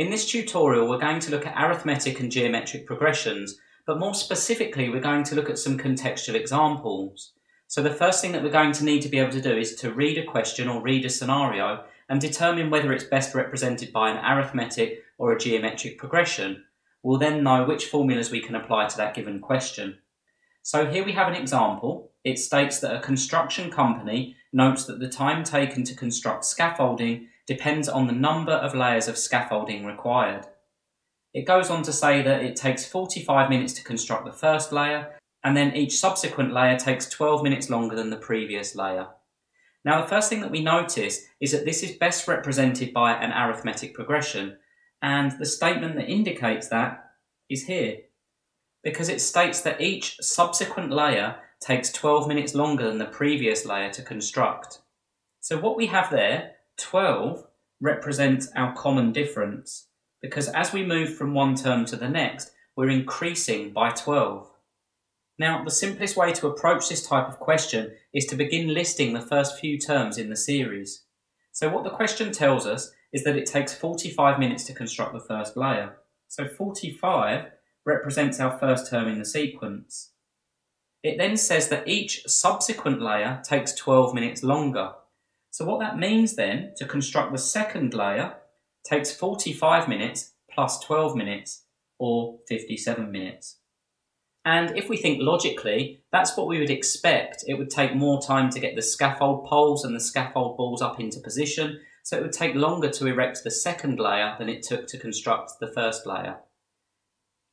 In this tutorial, we're going to look at arithmetic and geometric progressions, but more specifically, we're going to look at some contextual examples. So the first thing that we're going to need to be able to do is to read a question or read a scenario and determine whether it's best represented by an arithmetic or a geometric progression. We'll then know which formulas we can apply to that given question. So here we have an example. It states that a construction company notes that the time taken to construct scaffolding depends on the number of layers of scaffolding required. It goes on to say that it takes 45 minutes to construct the first layer, and then each subsequent layer takes 12 minutes longer than the previous layer. Now, the first thing that we notice is that this is best represented by an arithmetic progression, and the statement that indicates that is here, because it states that each subsequent layer takes 12 minutes longer than the previous layer to construct. So what we have there, 12 represents our common difference, because as we move from one term to the next, we're increasing by 12. Now, the simplest way to approach this type of question is to begin listing the first few terms in the series. So what the question tells us is that it takes 45 minutes to construct the first layer. So 45 represents our first term in the sequence. It then says that each subsequent layer takes 12 minutes longer. So what that means then, to construct the second layer takes 45 minutes plus 12 minutes, or 57 minutes. And if we think logically, that's what we would expect. It would take more time to get the scaffold poles and the scaffold balls up into position, so it would take longer to erect the second layer than it took to construct the first layer.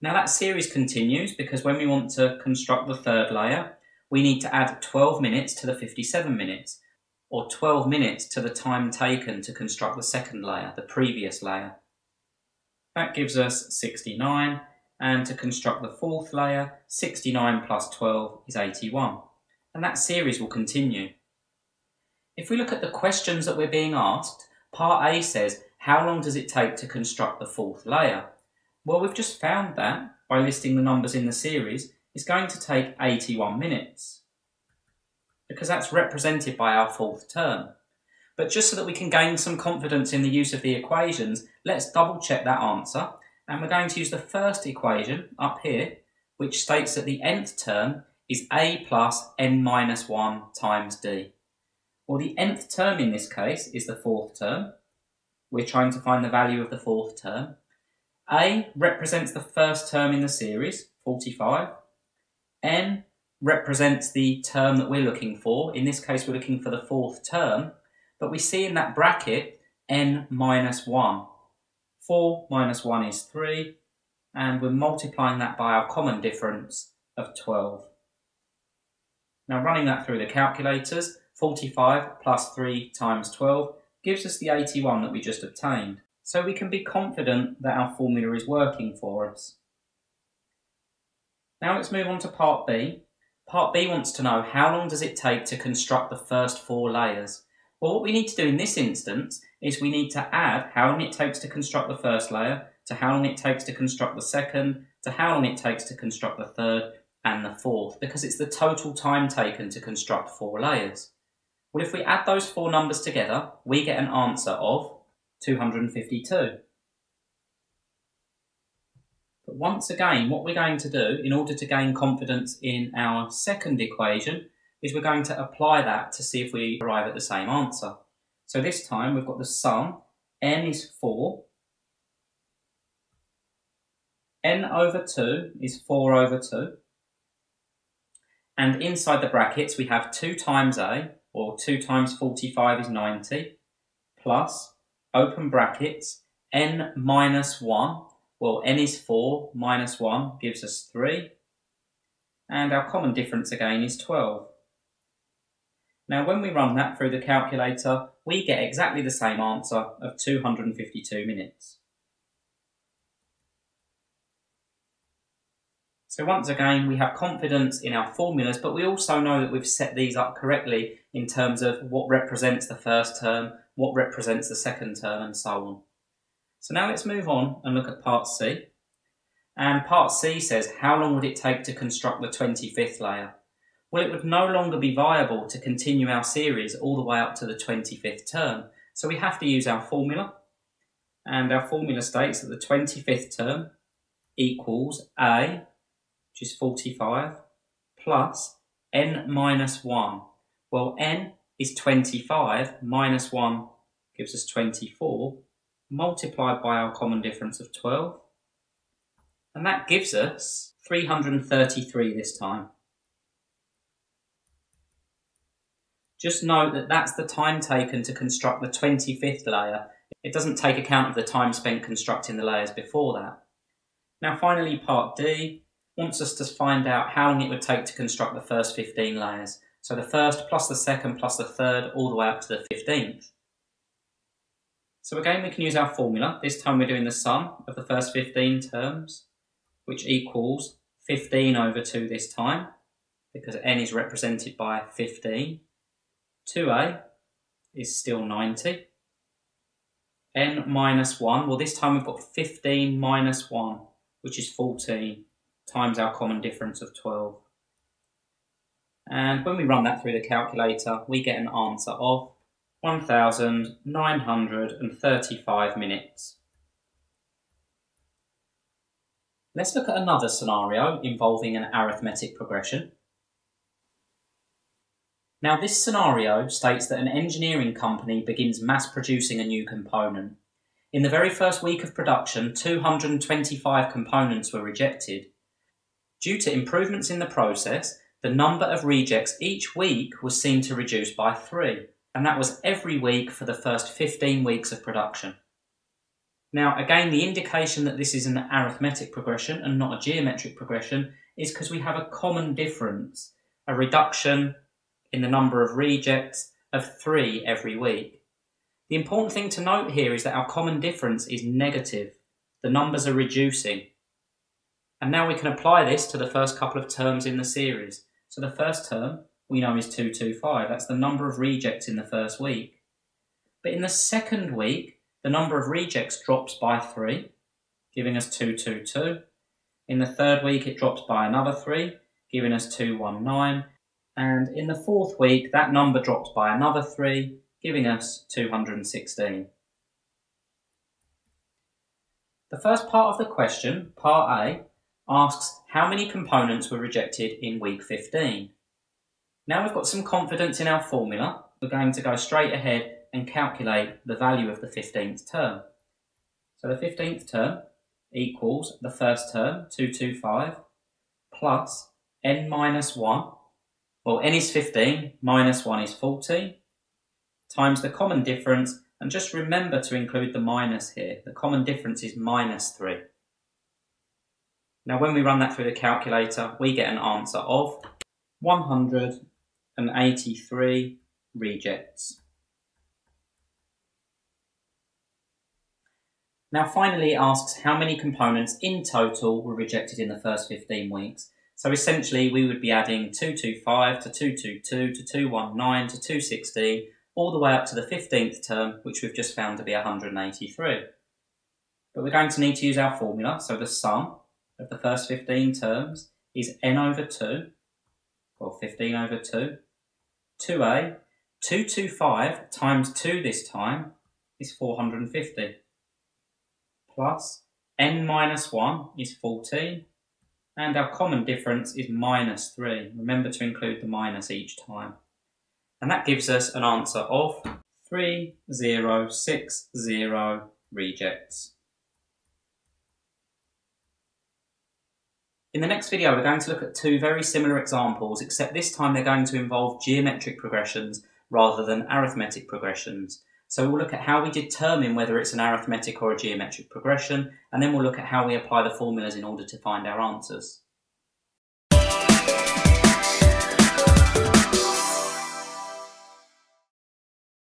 Now that series continues, because when we want to construct the third layer, we need to add 12 minutes to the 57 minutes, or 12 minutes to the time taken to construct the second layer, the previous layer. That gives us 69, and to construct the fourth layer, 69 plus 12 is 81. And that series will continue. If we look at the questions that we're being asked, Part A says, how long does it take to construct the fourth layer? Well, we've just found that, by listing the numbers in the series, it's going to take 81 minutes, because that's represented by our fourth term. But just so that we can gain some confidence in the use of the equations, let's double check that answer. And we're going to use the first equation up here, which states that the nth term is a plus n minus 1 times d. Well, the nth term in this case is the fourth term. We're trying to find the value of the fourth term. A represents the first term in the series, 45. N represents the term that we're looking for. In this case, we're looking for the fourth term, but we see in that bracket n minus 1. 4 minus 1 is 3, and we're multiplying that by our common difference of 12. Now, running that through the calculators, 45 plus 3 times 12 gives us the 81 that we just obtained. So we can be confident that our formula is working for us. Now let's move on to Part B. Part B wants to know how long does it take to construct the first four layers. Well, what we need to do in this instance is we need to add how long it takes to construct the first layer to how long it takes to construct the second to how long it takes to construct the third and the fourth, because it's the total time taken to construct four layers. Well, if we add those four numbers together, we get an answer of 252. But once again, what we're going to do in order to gain confidence in our second equation is we're going to apply that to see if we arrive at the same answer. So this time we've got the sum, n is 4, n over 2 is 4 over 2, and inside the brackets we have 2 times a, or 2 times 45 is 90, plus, open brackets, n minus 1. Well, n is 4 minus 1 gives us 3, and our common difference again is 12. Now when we run that through the calculator, we get exactly the same answer of 252 minutes. So once again, we have confidence in our formulas, but we also know that we've set these up correctly in terms of what represents the first term, what represents the second term, and so on. So now let's move on and look at Part C. And Part C says, how long would it take to construct the 25th layer? Well, it would no longer be viable to continue our series all the way up to the 25th term, so we have to use our formula. And our formula states that the 25th term equals A, which is 45, plus n minus 1. Well, n is 25 minus 1 gives us 24, multiplied by our common difference of 12. And that gives us 333 this time. Just note that that's the time taken to construct the 25th layer. It doesn't take account of the time spent constructing the layers before that. Now finally, part D wants us to find out how long it would take to construct the first 15 layers. So the first plus the second plus the third all the way up to the 15th. So again, we can use our formula. This time we're doing the sum of the first 15 terms, which equals 15 over 2 this time, because n is represented by 15. 2a is still 90. n minus 1, well this time we've got 15 minus 1, which is 14, times our common difference of 12. And when we run that through the calculator, we get an answer of 1,935 minutes. Let's look at another scenario involving an arithmetic progression. Now this scenario states that an engineering company begins mass producing a new component. In the very first week of production, 225 components were rejected. Due to improvements in the process, the number of rejects each week was seen to reduce by 3, and that was every week for the first 15 weeks of production. Now again, the indication that this is an arithmetic progression and not a geometric progression is because we have a common difference, a reduction in the number of rejects of 3 every week. The important thing to note here is that our common difference is negative. The numbers are reducing. And now we can apply this to the first couple of terms in the series. So the first term we know is 225. That's the number of rejects in the first week. But in the second week, the number of rejects drops by 3, giving us 222. In the third week, it drops by another 3, giving us 219. And in the fourth week, that number drops by another 3, giving us 216. The first part of the question, part A, asks how many components were rejected in week 15. Now we've got some confidence in our formula, we're going to go straight ahead and calculate the value of the 15th term. So the 15th term equals the first term, 225, plus n minus 1, well, n is 15, minus 1 is 14, times the common difference, and just remember to include the minus here. The common difference is minus 3. Now when we run that through the calculator, we get an answer of 183 rejects. Now finally it asks how many components in total were rejected in the first 15 weeks. So essentially we would be adding 225 to 222 to 219 to 216 all the way up to the 15th term, which we've just found to be 183. But we're going to need to use our formula, so the sum of the first 15 terms is n over 2, well 15 over 2, 2a, 225 times 2 this time is 450, plus n minus 1 is 14, and our common difference is minus 3. Remember to include the minus each time. And that gives us an answer of 3060 rejects. In the next video, we're going to look at 2 very similar examples, except this time they're going to involve geometric progressions rather than arithmetic progressions. So we'll look at how we determine whether it's an arithmetic or a geometric progression, and then we'll look at how we apply the formulas in order to find our answers.